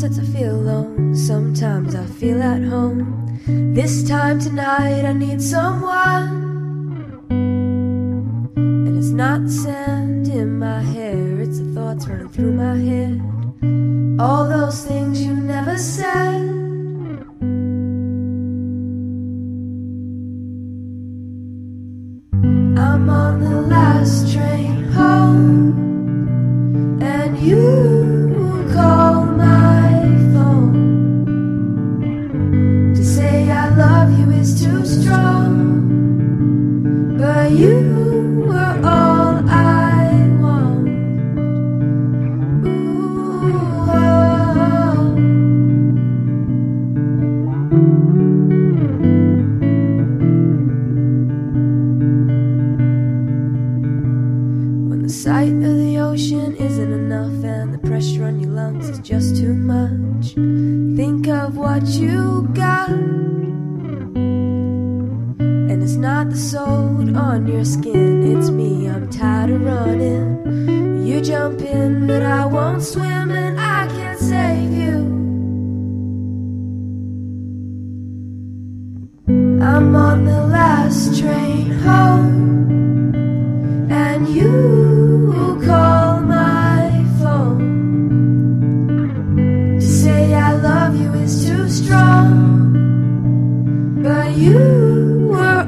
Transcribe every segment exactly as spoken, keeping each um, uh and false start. sunsets I feel alone. Sometimes I feel at home. This time tonight I need someone. And it's not sand in my hair, it's the thoughts running through my head. All those things you never said. I'm on the last train home, and you too strong, but you were all I want. Ooh, oh. When the sight of the ocean isn't enough and the pressure on your lungs is just too much, think of what you got. It's not the salt on your skin, it's me, I'm tired of running. You jump in, but I won't swim, and I can't save you. I'm on the last train home, and you call my phone. To say I love you is too strong, but you You were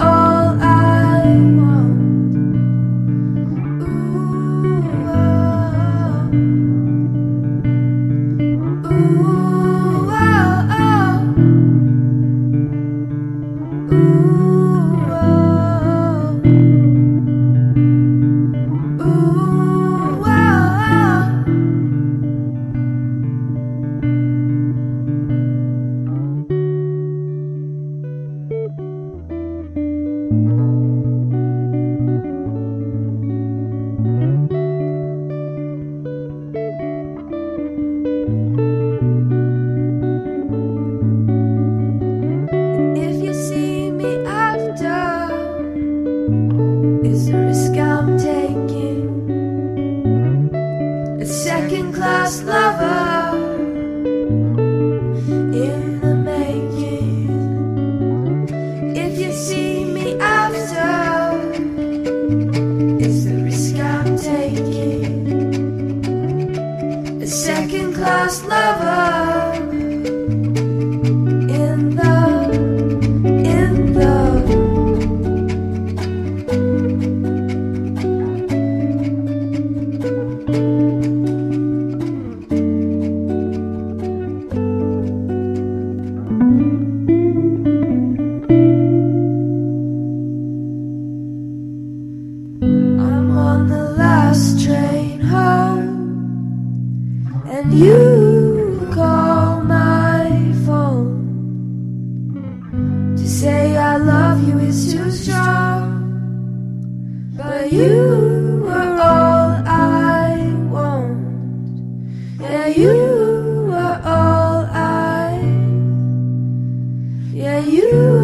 all I want. Ooh, oh. Ooh, oh, oh. Ooh, oh. Ooh, oh, oh. Second-class lover in the making. If you see me after, it's the risk I'm taking. A second-class lover in the in the. You call my phone. To say I love you is too strong, but you were all I want. Yeah, you were all I. Yeah, you